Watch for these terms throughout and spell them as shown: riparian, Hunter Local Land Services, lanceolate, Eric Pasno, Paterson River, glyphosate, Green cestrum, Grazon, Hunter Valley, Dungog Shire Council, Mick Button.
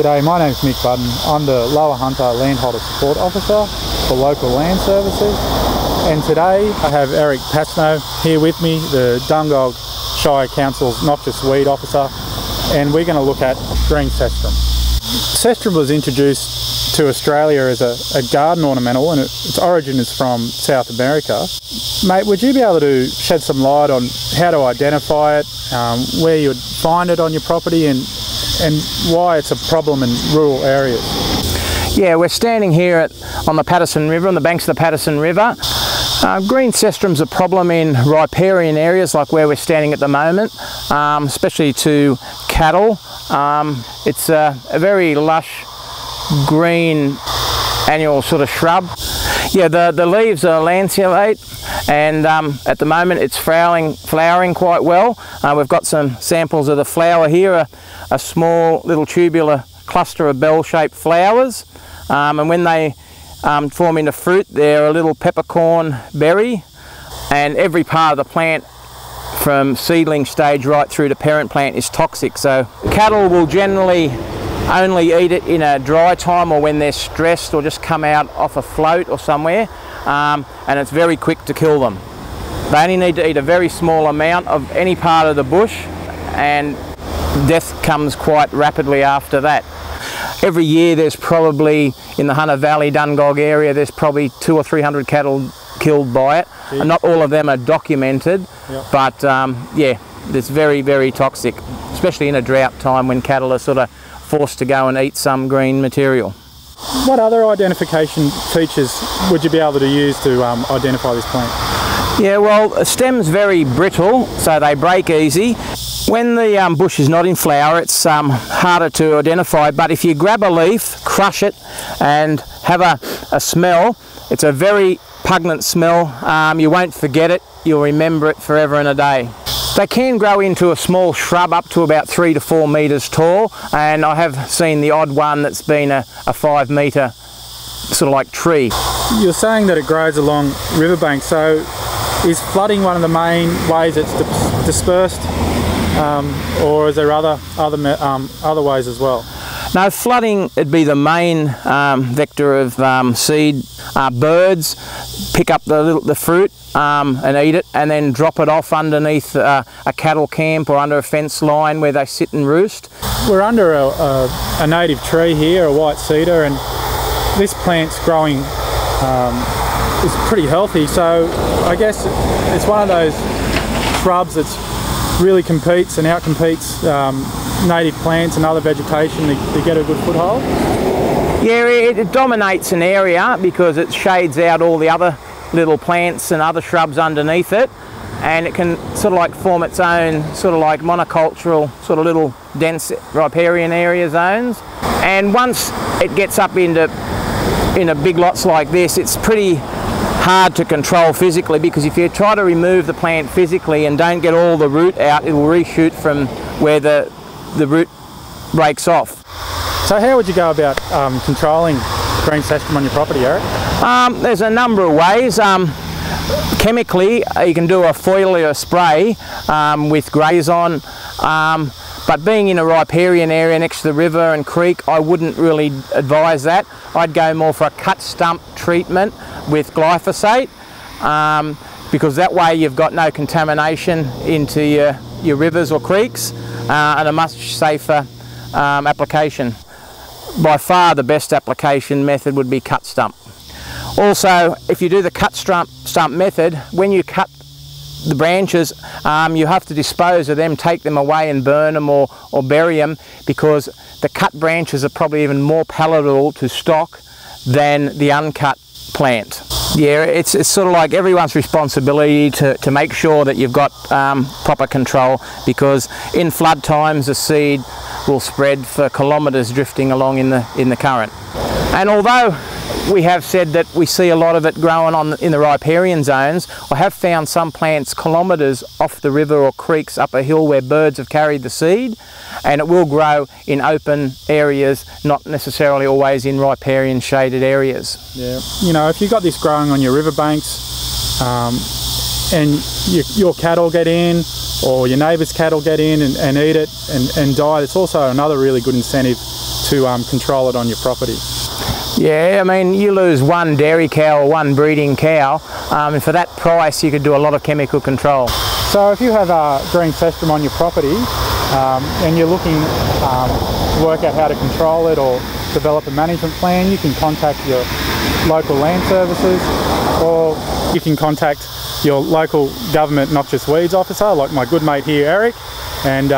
G'day, my name's Mick Button. I'm the Lower Hunter Landholder Support Officer for Local Land Services, and today I have Eric Pasno here with me, the Dungog Shire Council's Noxious Weed Officer, and we're going to look at green cestrum. Cestrum was introduced to Australia as a garden ornamental, and its origin is from South America. Mate, would you be able to shed some light on how to identify it, where you'd find it on your property, and why it's a problem in rural areas? Yeah, we're standing here on the Paterson River, on the banks of the Paterson River. Green cestrum's a problem in riparian areas like where we're standing at the moment, especially to cattle. It's a very lush green annual sort of shrub. Yeah, the leaves are lanceolate, and at the moment it's flowering quite well. We've got some samples of the flower here, a small little tubular cluster of bell-shaped flowers, and when they form into fruit they're a little peppercorn berry, and every part of the plant from seedling stage right through to parent plant is toxic, so cattle will generally only eat it in a dry time or when they're stressed or just come out off a float or somewhere, and it's very quick to kill them. They only need to eat a very small amount of any part of the bush, and death comes quite rapidly after that. Every year there's probably, in the Hunter Valley, Dungog area, there's probably 200 or 300 cattle killed by it. And not all of them are documented, yep. But yeah, it's very, very toxic, especially in a drought time when cattle are sort of forced to go and eat some green material. What other identification features would you be able to use to identify this plant? Yeah, well, the stem's very brittle, so they break easy. When the bush is not in flower, it's harder to identify, but if you grab a leaf, crush it, and have a smell, it's a very pungent smell. You won't forget it, you'll remember it forever and a day. They can grow into a small shrub up to about 3 to 4 metres tall, and I have seen the odd one that's been a 5 metre sort of like tree. You're saying that it grows along riverbanks, so is flooding one of the main ways it's dispersed, or is there other ways as well? No, flooding would be the main vector of seed. Birds pick up the fruit and eat it, and then drop it off underneath a cattle camp or under a fence line where they sit and roost. We're under a native tree here, a white cedar, and this plant's growing, it's pretty healthy, so I guess it's one of those shrubs that's really competes and outcompetes native plants and other vegetation to get a good foothold? Yeah, it dominates an area because it shades out all the other little plants and other shrubs underneath it, and it can sort of like form its own sort of like monocultural sort of little dense riparian area zones. And once it gets up into big lots like this, it's pretty hard to control physically, because if you try to remove the plant physically and don't get all the root out, it will reshoot from where the root breaks off. So how would you go about controlling green cestrum on your property, Eric? There's a number of ways. Chemically, you can do a foliar spray with Grazon, but being in a riparian area next to the river and creek, I wouldn't really advise that. I'd go more for a cut stump treatment with glyphosate, because that way you've got no contamination into your rivers or creeks, and a much safer application. By far the best application method would be cut stump. Also, if you do the cut stump method, when you cut the branches, you have to dispose of them, take them away and burn them or bury them, because the cut branches are probably even more palatable to stock than the uncut plant. Yeah, it's sort of like everyone's responsibility to make sure that you've got proper control, because in flood times the seed will spread for kilometres drifting along in the current. And although we have said that we see a lot of it growing in the riparian zones, I have found some plants kilometres off the river or creeks up a hill where birds have carried the seed, and it will grow in open areas, not necessarily always in riparian shaded areas. Yeah, you know, if you've got this growing on your riverbanks, and your cattle get in, or your neighbour's cattle get in and eat it and die, it's also another really good incentive to control it on your property. Yeah, I mean, you lose one dairy cow or one breeding cow, and for that price you could do a lot of chemical control. So if you have green cestrum on your property and you're looking to work out how to control it or develop a management plan, you can contact your local land services, or you can contact your local government not just weeds officer, like my good mate here, Eric, and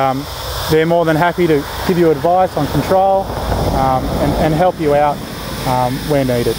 they're more than happy to give you advice on control and help you out where needed.